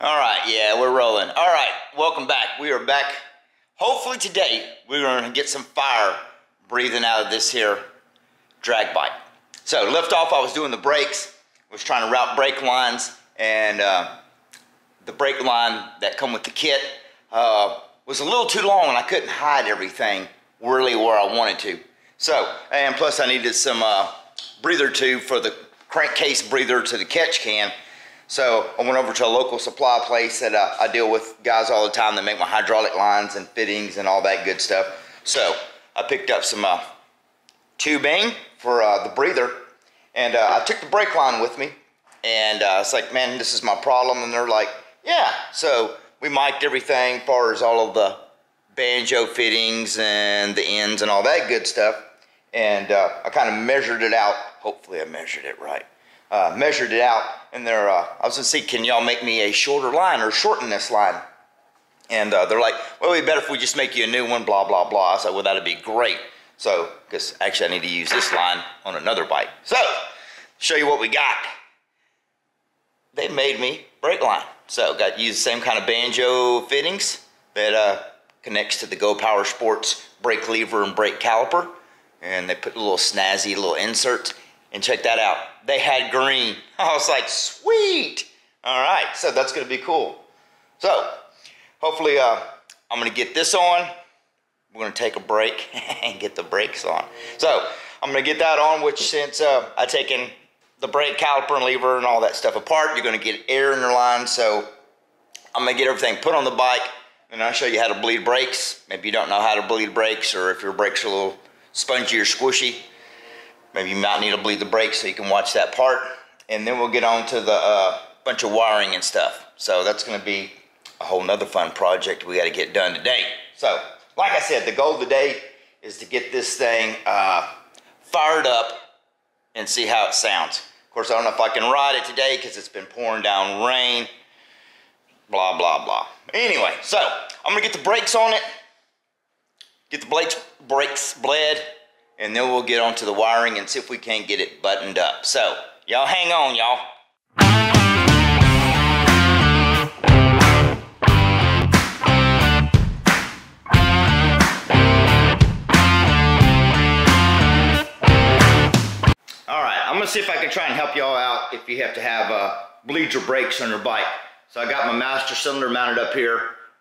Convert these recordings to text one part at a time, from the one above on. All right, yeah, we're rolling. All right, welcome back. We are back. Hopefully today we're going to get some fire breathing out of this here drag bike. So lift off, I was doing the brakes. I was trying to route brake lines, and the brake line that come with the kit was a little too long, and I couldn't hide everything really where I wanted to. So, and plus I needed some breather tube for the crankcase breather to the catch can. So I went over to a local supply place that I deal with guys all the time that make my hydraulic lines and fittings and all that good stuff. So I picked up some tubing for the breather, and I took the brake line with me, and it's like, man, this is my problem, and they're like, yeah. So we mic'd everything as far as all of the banjo fittings and the ends and all that good stuff, and I kind of measured it out. Hopefully I measured it right. Measured it out, and they're, I was gonna see, can y'all make me a shorter line or shorten this line? And they're like, well, it'd be better if we just make you a new one, blah, blah, blah. I said, well, that'd be great. So, because actually I need to use this line on another bike. So, show you what we got. They made me brake line. So, got to use the same kind of banjo fittings that connects to the Go Power Sports brake lever and brake caliper. And they put a little snazzy little inserts. And check that out. They had green. I was like, sweet. All right. So that's going to be cool. So hopefully I'm going to get this on. We're going to take a break and get the brakes on. So I'm going to get that on, which since I've taken the brake caliper and lever and all that stuff apart, you're going to get air in your line. So I'm going to get everything put on the bike, and I'll show you how to bleed brakes. Maybe you don't know how to bleed brakes, or if your brakes are a little spongy or squishy, maybe you might need to bleed the brakes, so you can watch that part. And then we'll get on to the bunch of wiring and stuff. So that's going to be a whole nother fun project we got to get done today. So like I said, the goal today is to get this thing fired up and see how it sounds. Of course, I don't know if I can ride it today because it's been pouring down rain, blah, blah, blah. Anyway, so I'm going to get the brakes on it, get the brakes bled, and then we'll get onto the wiring and see if we can't get it buttoned up. So, y'all hang on, y'all. All right, I'm gonna see if I can try and help y'all out if you have to have bleed your brakes on your bike. So I got my master cylinder mounted up here.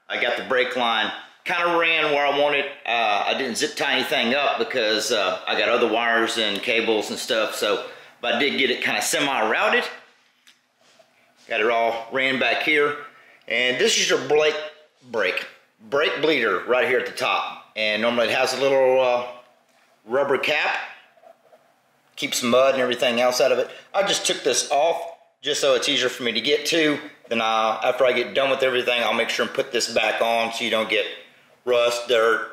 I got the brake line. Kind of ran where I wanted. I didn't zip tie anything up because I got other wires and cables and stuff, so, but I did get it kind of semi-routed. Got it all ran back here, and this is your brake bleeder right here at the top, and normally it has a little rubber cap, keeps mud and everything else out of it. I just took this off just so it's easier for me to get to. Then after I get done with everything, I'll make sure and put this back on so you don't get rust, dirt,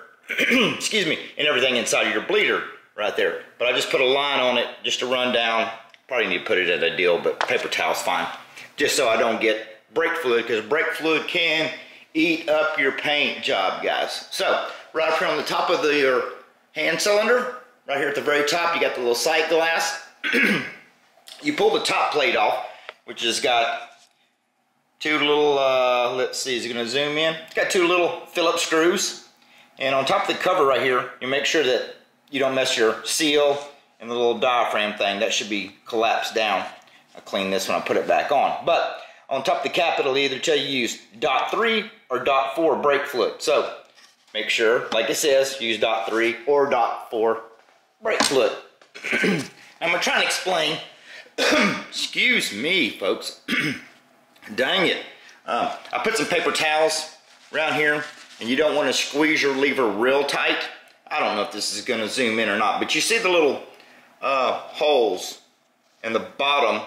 excuse me, and everything inside of your bleeder right there. But I just put a line on it just to run down. Probably need to put it at a deal, but paper towel's fine. Just so I don't get brake fluid, because brake fluid can eat up your paint job, guys. So right up here on the top of your hand cylinder, right here at the very top, you got the little sight glass. You pull the top plate off, which has got two little, let's see, is it going to zoom in? It's got two little Phillips screws. And on top of the cover right here, you make sure that you don't mess your seal and the little diaphragm thing. That should be collapsed down. I'll clean this when I put it back on. But on top of the cap, it'll either tell you use .3 or .4 brake fluid. So make sure, like it says, use .3 or .4 brake fluid. I'm going to try and explain. Excuse me, folks. Dang it. I put some paper towels around here, and you don't want to squeeze your lever real tight. I don't know if this is going to zoom in or not, but you see the little holes in the bottom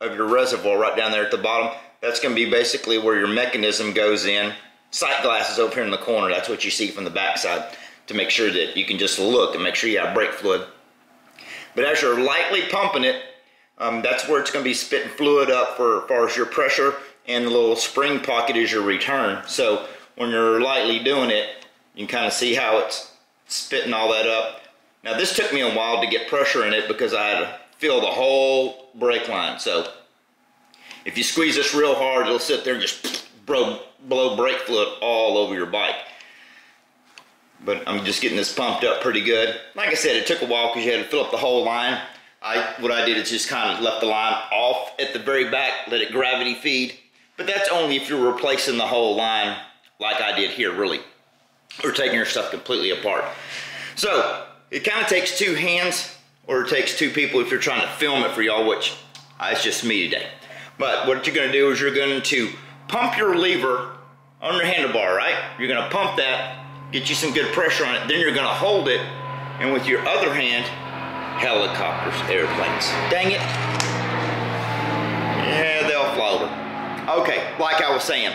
of your reservoir right down there at the bottom. That's going to be basically where your mechanism goes in. Sight glasses over here in the corner. That's what you see from the backside to make sure that you can just look and make sure you have brake fluid. But as you're lightly pumping it, that's where it's going to be spitting fluid up for as far as your pressure, and the little spring pocket is your return. So when you're lightly doing it, you can kind of see how it's spitting all that up. Now this took me a while to get pressure in it because I had to fill the whole brake line. So if you squeeze this real hard, it'll sit there and just blow brake fluid all over your bike. But I'm just getting this pumped up pretty good. Like I said, it took a while because you had to fill up the whole line. What I did is just kind of left the line off at the very back, let it gravity feed. But that's only if you're replacing the whole line like I did here, really. Or taking your stuff completely apart. So, it kind of takes two hands, or it takes two people if you're trying to film it for y'all, which it's just me today. But what you're going to do is you're going to pump your lever on your handlebar, right? You're going to pump that, get you some good pressure on it, then you're going to hold it, and with your other hand, helicopters, airplanes. Dang it. Yeah, they'll fly over. Okay, like I was saying,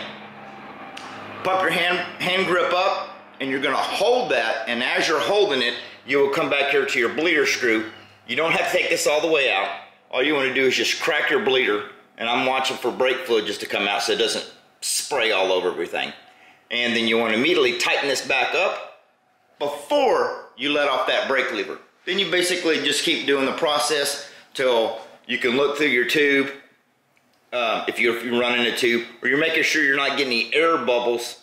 pump your hand grip up, and you're going to hold that, and as you're holding it, you will come back here to your bleeder screw. You don't have to take this all the way out. All you want to do is just crack your bleeder, and I'm watching for brake fluid just to come out so it doesn't spray all over everything. And then you want to immediately tighten this back up before you let off that brake lever. Then you basically just keep doing the process till you can look through your tube, if you're running a tube, or you're making sure you're not getting any air bubbles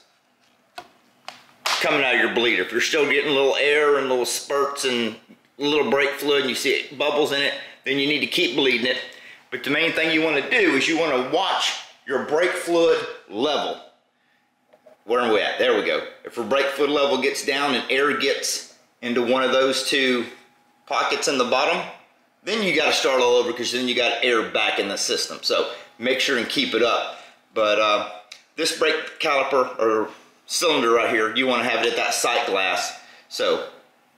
coming out of your bleeder. If you're still getting little air and little spurts and little brake fluid and you see it, bubbles in it, then you need to keep bleeding it. But the main thing you want to do is you want to watch your brake fluid level. Where are we at? There we go. If your brake fluid level gets down and air gets into one of those two pockets in the bottom, then you got to start all over because then you got air back in the system. So make sure and keep it up. But this brake caliper or cylinder right here, you want to have it at that sight glass. So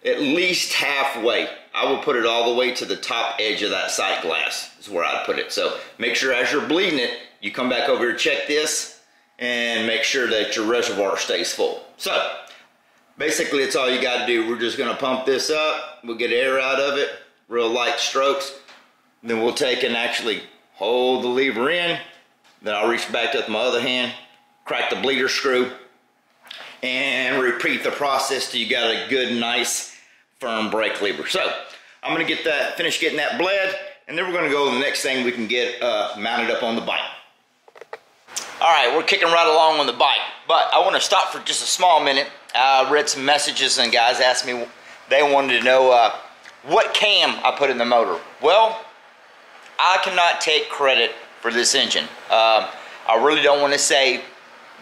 at least halfway. I will put it all the way to the top edge of that sight glass is where I put it. So make sure as you're bleeding it, you come back over here, check this, and make sure that your reservoir stays full. So basically it's all you got to do. We're just going to pump this up. We'll get air out of it, real light strokes. Then we'll take and actually hold the lever in. Then I'll reach back with my other hand, crack the bleeder screw, and repeat the process till you got a good, nice, firm brake lever. So I'm gonna get that, finish getting that bled, and then we're gonna go to the next thing we can get mounted up on the bike. All right, we're kicking right along on the bike, but I want to stop for just a small minute. I read some messages and guys asked me, they wanted to know what cam I put in the motor. Well, I cannot take credit for this engine. I really don't want to say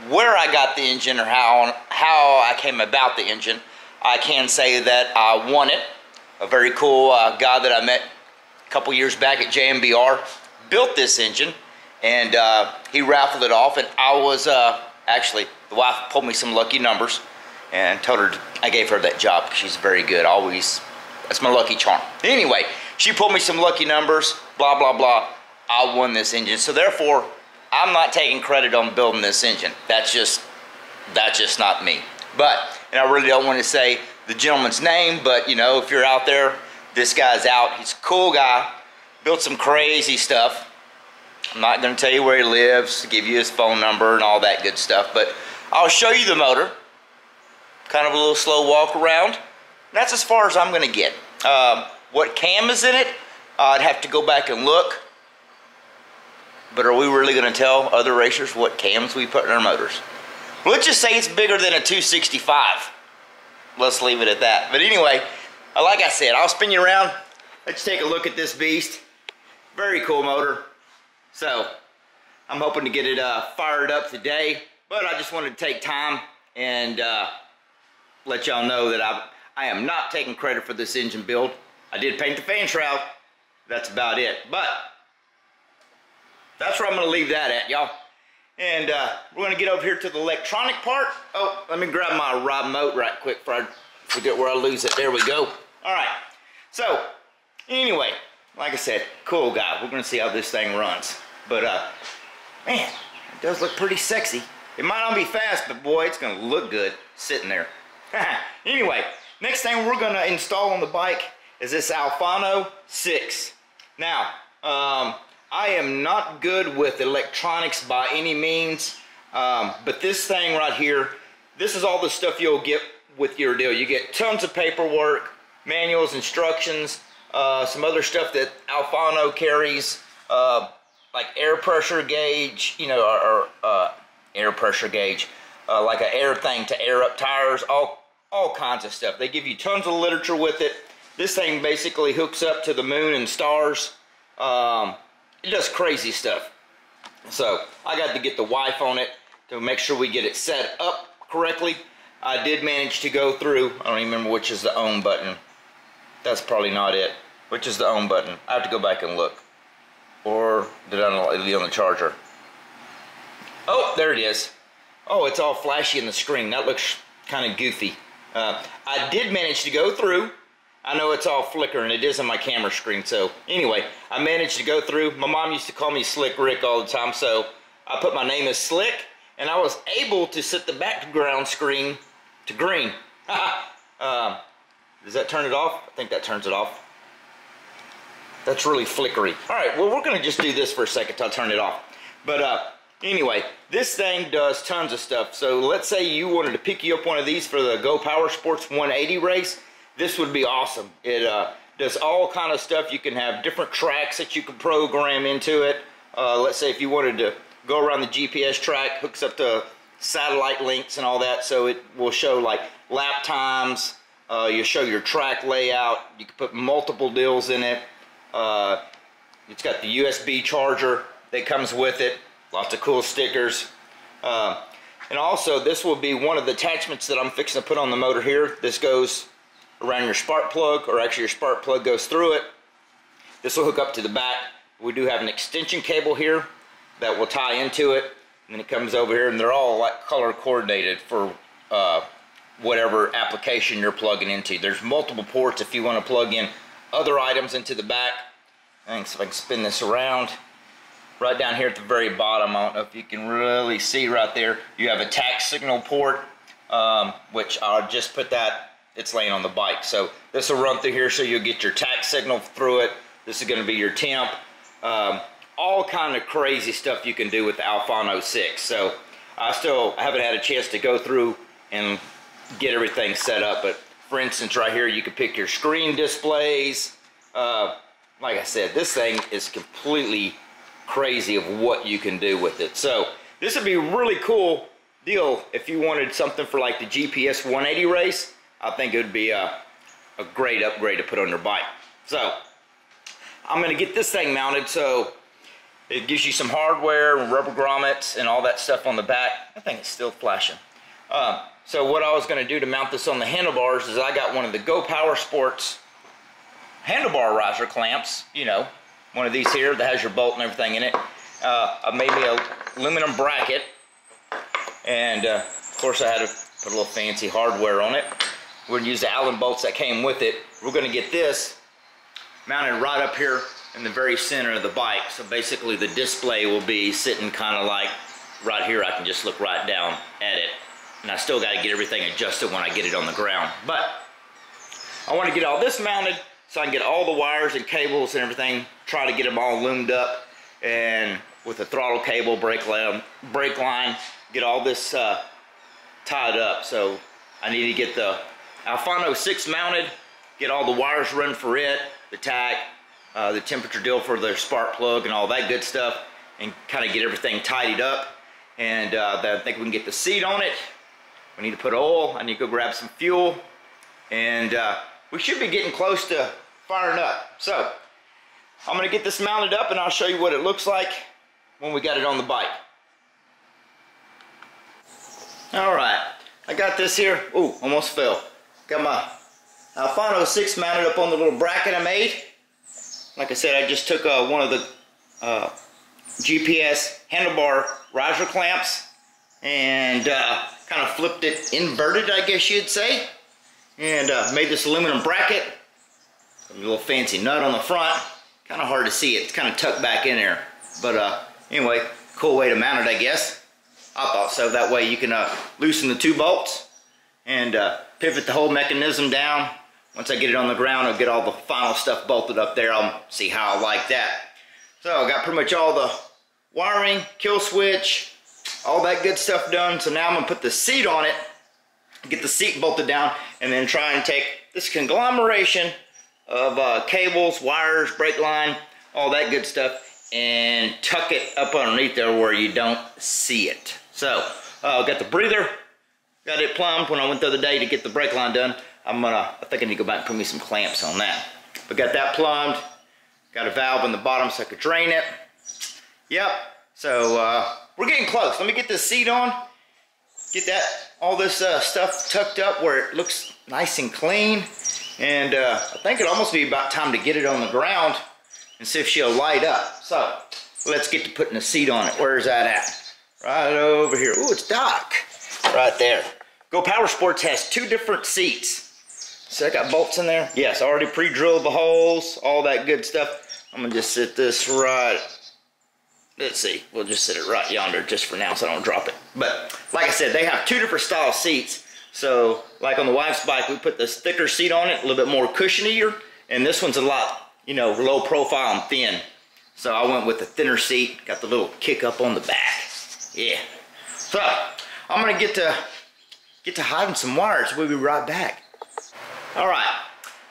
where I got the engine or how I came about the engine. I can say that I won it. A very cool guy that I met a couple years back at JMBR built this engine, and he raffled it off, and I was actually, the wife pulled me some lucky numbers and told her, I gave her that job because she's very good, always. That's my lucky charm. Anyway, she pulled me some lucky numbers, blah, blah, blah. I won this engine. So therefore, I'm not taking credit on building this engine. That's just not me. But, and I really don't want to say the gentleman's name, but you know, if you're out there, this guy's out. He's a cool guy, built some crazy stuff. I'm not going to tell you where he lives, give you his phone number and all that good stuff, but I'll show you the motor. Kind of a little slow walk around. That's as far as I'm going to get. What cam is in it, I'd have to go back and look. But are we really going to tell other racers what cams we put in our motors? Let's just say it's bigger than a 265. Let's leave it at that. But anyway, like I said, I'll spin you around. Let's take a look at this beast. Very cool motor. So I'm hoping to get it fired up today. But I just wanted to take time and let y'all know that I am not taking credit for this engine build. I did paint the fan shroud. That's about it. But that's where I'm going to leave that at, y'all. And we're going to get over here to the electronic part. Oh, let me grab my remote right quick before I forget where I lose it. There we go. All right. So, anyway, like I said, cool guy. We're going to see how this thing runs. But, man, it does look pretty sexy. It might not be fast, but, boy, it's going to look good sitting there. Anyway, next thing we're going to install on the bike is this Alfano 6. Now, I am not good with electronics by any means, but this thing right here, this is all the stuff you'll get with your deal. You get tons of paperwork, manuals, instructions, some other stuff that Alfano carries, like air pressure gauge, you know, or air air pressure gauge, like an air thing to air up tires, all kinds of stuff. They give you tons of literature with it. This thing basically hooks up to the moon and stars. It does crazy stuff. So I got to get the wife on it to make sure we get it set up correctly. I did manage to go through, I don't even remember which is the on button. That's probably not it. Which is the on button? I have to go back and look. Or did I not leave on the charger? Oh, there it is. Oh, it's all flashy in the screen. That looks kind of goofy. I did manage to go through. I know it's all flickering. It is on my camera screen. So anyway, I managed to go through. My mom used to call me Slick Rick all the time. So I put my name as Slick. And I was able to set the background screen to green. Does that turn it off? I think that turns it off. That's really flickery. All right, well, we're going to just do this for a second till I turn it off. But anyway, this thing does tons of stuff. So let's say you wanted to pick you up one of these for the Go Power Sports 180 race. This would be awesome. It does all kind of stuff. You can have different tracks that you can program into it. Let's say if you wanted to go around the GPS track, hooks up to satellite links and all that. So it will show like lap times. You'll show your track layout. You can put multiple deals in it. It's got the USB charger that comes with it, lots of cool stickers, and also this will be one of the attachments that I'm fixing to put on the motor here. This goes around your spark plug, or actually your spark plug goes through it. This will hook up to the back. We do have an extension cable here that will tie into it, and then it comes over here, and they're all like color coordinated for whatever application you're plugging into. There's multiple ports if you want to plug in other items into the back. Thanks. If I can spin this around, right down here at the very bottom, I don't know if you can really see right there, you have a tack signal port, which I'll just put that, it's laying on the bike, so this will run through here, so you'll get your tack signal through it. This is going to be your temp. All kind of crazy stuff you can do with the Alfano 6. So I haven't had a chance to go through and get everything set up, but for instance, right here, you can pick your screen displays. Like I said, this thing is completely crazy of what you can do with it. So this would be a really cool deal if you wanted something for like the GPS 180 race. I think it would be a great upgrade to put on your bike. So I'm going to get this thing mounted, so it gives you some hardware, rubber grommets, and all that stuff on the back. I think it's still flashing. So what I was going to do to mount this on the handlebars is I got one of the Go Power Sports handlebar riser clamps, you know, one of these here that has your bolt and everything in it. I made me an aluminum bracket, and of course I had to put a little fancy hardware on it. We're going to use the Allen bolts that came with it. We're going to get this mounted right up here in the very center of the bike. So basically the display will be sitting kind of like right here. I can just look right down at it. And I still got to get everything adjusted when I get it on the ground. But I want to get all this mounted so I can get all the wires and cables and everything, try to get them all loomed up, and with a throttle cable, brake line, get all this tied up. So I need to get the Alfano 6 mounted, get all the wires run for it, the tack, the temperature deal for the spark plug and all that good stuff, and kind of get everything tidied up. And I think we can get the seat on it. We need to put oil. I need to go grab some fuel. And we should be getting close to firing up. So I'm going to get this mounted up, and I'll show you what it looks like when we got it on the bike. All right. I got this here. Ooh, almost fell. Got my Alfano 6 mounted up on the little bracket I made. Like I said, I just took one of the GPS handlebar riser clamps and kind of flipped it, inverted, I guess you'd say, and made this aluminum bracket. A little fancy nut on the front. Kind of hard to see it. It's kind of tucked back in there. But anyway, cool way to mount it, I guess. I thought so. That way you can loosen the two bolts and pivot the whole mechanism down. Once I get it on the ground, I'll get all the final stuff bolted up there. I'll see how I like that. So I got pretty much all the wiring, kill switch, all that good stuff done. So now I'm going to put the seat on it, get the seat bolted down, and then try and take this conglomeration of cables, wires, brake line, all that good stuff, and tuck it up underneath there where you don't see it. So got the breather, got it plumbed when I went the other day to get the brake line done. I think I need to go back and put me some clamps on that. But got that plumbed, got a valve in the bottom so I could drain it. Yep, so we're getting close. Let me get this seat on, get that, all this stuff tucked up where it looks nice and clean. And I think it'd almost be about time to get it on the ground and see if she'll light up. So let's get to putting a seat on it. Where's that at? Right over here. Ooh, it's dark. Right there. Go Power Sports has two different seats. So I got bolts in there. Yes, I already pre-drilled the holes, all that good stuff. I'm gonna just sit this right. Let's see, we'll just sit it right yonder just for now so I don't drop it. But like I said, they have two different style seats. So like on the wife's bike, we put this thicker seat on it, a little bit more cushionier, and this one's a lot, you know, low profile and thin. So I went with the thinner seat, got the little kick up on the back. Yeah. So I'm gonna get to hiding some wires. We'll be right back. All right,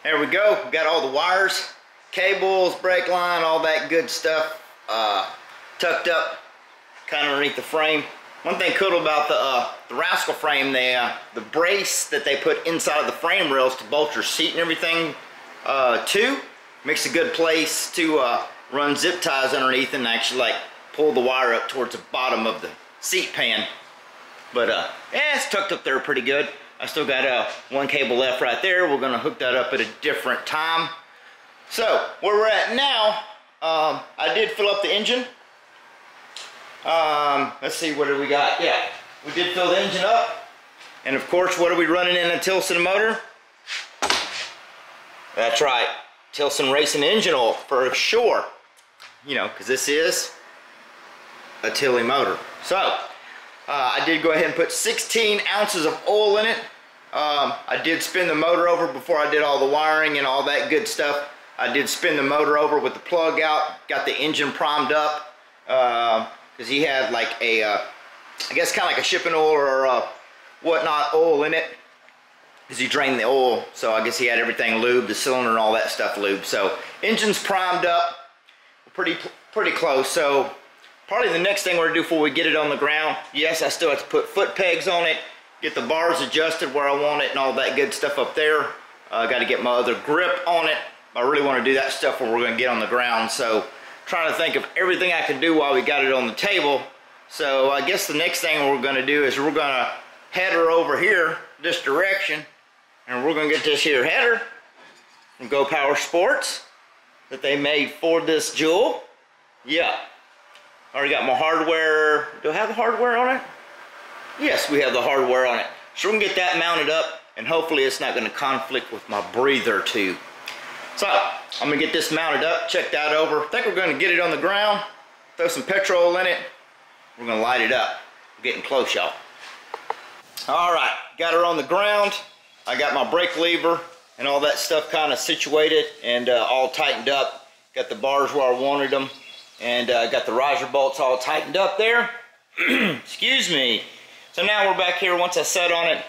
there we go. We got all the wires, cables, brake line, all that good stuff tucked up kind of underneath the frame. One thing cool about the Rascal frame, the brace that they put inside of the frame rails to bolt your seat and everything to, makes a good place to run zip ties underneath and actually like pull the wire up towards the bottom of the seat pan. But yeah, it's tucked up there pretty good. I still got one cable left right there. We're gonna hook that up at a different time. So where we're at now, I did fill up the engine. Let's see, what do we got? Yeah, we did fill the engine up. And of course, what are we running in a Tillotson motor? That's right, Tillotson racing engine oil for sure. You know, because this is a Tilly motor. So I did go ahead and put 16 ounces of oil in it. I did spin the motor over before I did all the wiring and all that good stuff. I did spin the motor over with the plug out, got the engine primed up, because he had like a, I guess kind of like a shipping oil or whatnot oil in it, because he drained the oil, so I guess he had everything lubed, the cylinder and all that stuff lubed. So engine's primed up, pretty close. So probably the next thing we're gonna do before we get it on the ground, yes, I still have to put foot pegs on it, get the bars adjusted where I want it and all that good stuff up there. I gotta get my other grip on it. I really wanna do that stuff when we're gonna get on the ground. So trying to think of everything I can do while we got it on the table. So I guess the next thing we're gonna do is we're gonna head her over here, this direction, and we're gonna get this here header from Go Power Sports that they made for this jewel. Yeah. Already got my hardware. Do I have the hardware on it? Yes, we have the hardware on it. So we're gonna get that mounted up and hopefully it's not gonna conflict with my breather too. So I'm gonna get this mounted up, check that over. I think we're gonna get it on the ground, throw some petrol in it. We're gonna light it up. We're getting close, y'all. All right, got her on the ground. I got my brake lever and all that stuff kind of situated and all tightened up. Got the bars where I wanted them. And got the riser bolts all tightened up there. Excuse me. So now we're back here once I set on it.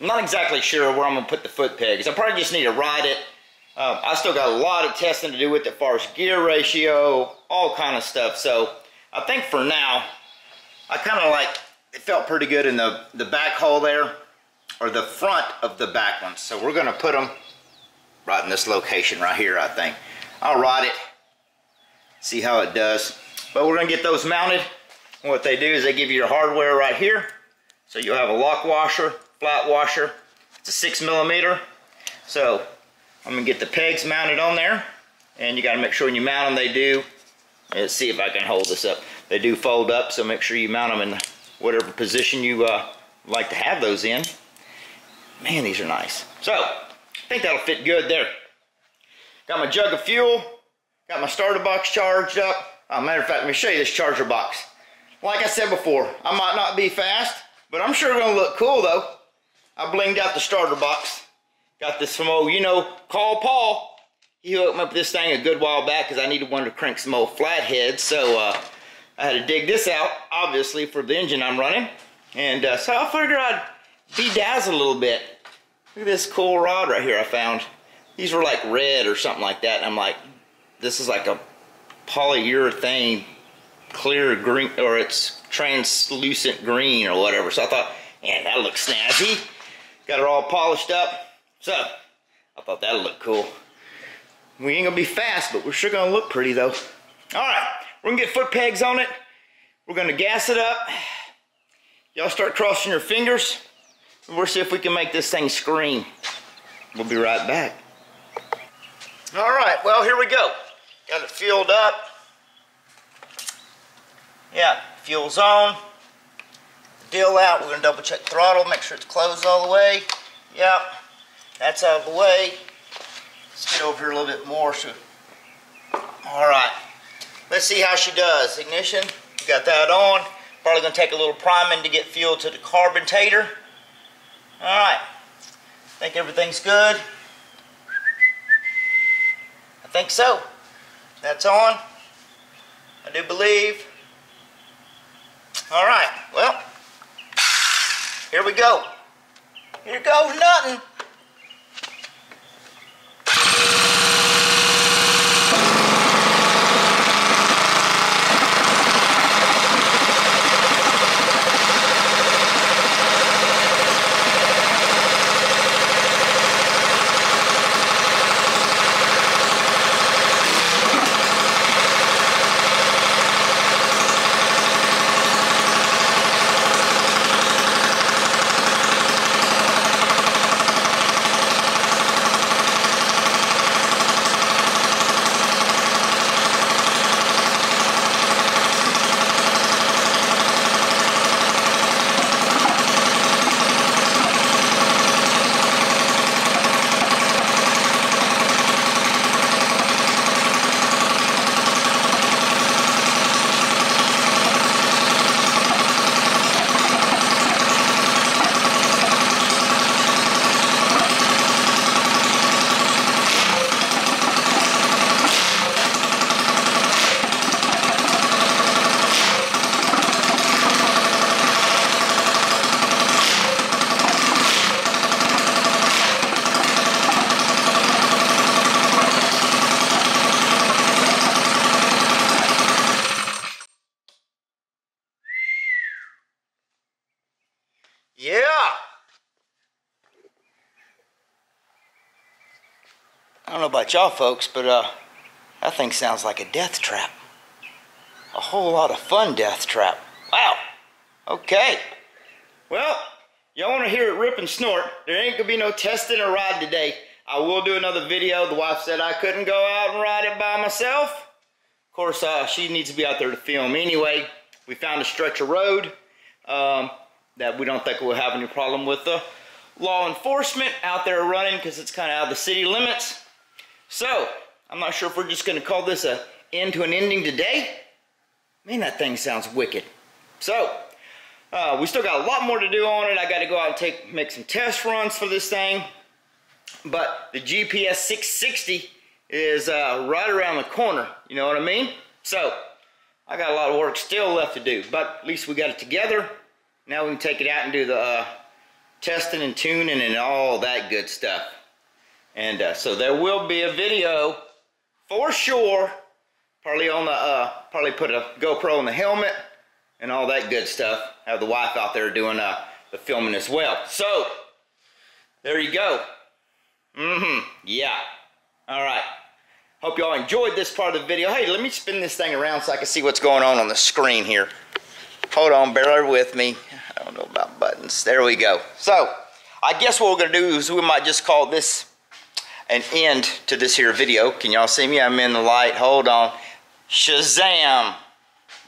I'm not exactly sure where I'm going to put the foot pegs. I probably just need to ride it. I still got a lot of testing to do with it as far as gear ratio, all kind of stuff. So I think for now, I kind of like, it felt pretty good in the back hole there, or the front of the back one. So we're going to put them right in this location right here, I think. I'll ride it. See how it does. But we're gonna get those mounted. And what they do is they give you your hardware right here. So you'll have a lock washer, flat washer. It's a 6mm. So I'm gonna get the pegs mounted on there. And you gotta make sure when you mount them, they do. Let's see if I can hold this up. They do fold up, so make sure you mount them in whatever position you like to have those in. Man, these are nice. So I think that'll fit good there. Got my jug of fuel. Got my starter box charged up. Matter of fact, let me show you this charger box. Like I said before, I might not be fast, but I'm sure gonna look cool though. I blinged out the starter box. Got this from old, you know, Call Paul. He hooked me up with this thing a good while back because I needed one to crank some old flatheads. So I had to dig this out, obviously, for the engine I'm running. And so I figured I'd bedazzle a little bit. Look at this cool rod right here I found. These were like red or something like that. And I'm like, this is like a polyurethane clear green, or it's translucent green or whatever. So I thought, yeah, that looks snazzy. Got it all polished up. So I thought that'll look cool. We ain't gonna be fast, but we're sure gonna look pretty though. Alright, we're gonna get foot pegs on it. We're gonna gas it up. Y'all start crossing your fingers. We'll see if we can make this thing scream. We'll be right back. All right, well, here we go. Got it fueled up. Yeah, fuel's on. Deal out. We're going to double check throttle, make sure it's closed all the way. Yep, that's out of the way. Let's get over here a little bit more. So, all right, let's see how she does. Ignition, we got that on. Probably going to take a little priming to get fuel to the carburetor. All right, I think everything's good. I think so. That's on. I do believe. All right, well, here we go. Here goes nothing. Yeah. I don't know about y'all folks, but that thing sounds like a death trap. A whole lot of fun death trap. Wow. Okay. Well, y'all want to hear it rip and snort. There ain't going to be no testing a ride today. I will do another video. The wife said I couldn't go out and ride it by myself. Of course, she needs to be out there to film anyway. We found a stretch of road. That we don't think we'll have any problem with the law enforcement out there running because it's kind of out of the city limits. So, I'm not sure if we're just going to call this an end to an ending today. Man, that thing sounds wicked. So, we still got a lot more to do on it. I got to go out and make some test runs for this thing. But the GPS 660 is right around the corner. You know what I mean? So, I got a lot of work still left to do. But at least we got it together. Now we can take it out and do the testing and tuning and all that good stuff. And so there will be a video for sure. Probably on the probably put a GoPro on the helmet and all that good stuff. Have the wife out there doing the filming as well. So there you go. Yeah. All right. Hope y'all enjoyed this part of the video. Hey, let me spin this thing around so I can see what's going on the screen here. Hold on, bear with me. I don't know about buttons. There we go. So, I guess what we're going to do is we might just call this an end to this here video. Can y'all see me? I'm in the light. Hold on. Shazam.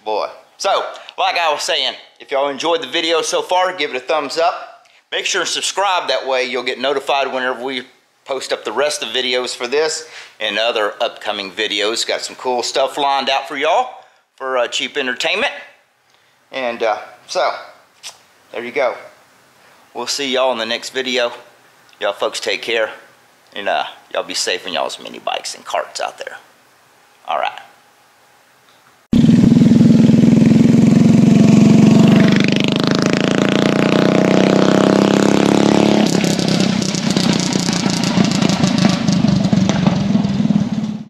Boy. So, like I was saying, if y'all enjoyed the video so far, give it a thumbs up. Make sure and subscribe. That way you'll get notified whenever we post up the rest of the videos for this and other upcoming videos. Got some cool stuff lined out for y'all for cheap entertainment. And so, there you go. We'll see y'all in the next video. Y'all folks take care. And y'all be safe in y'all's mini bikes and carts out there. All right.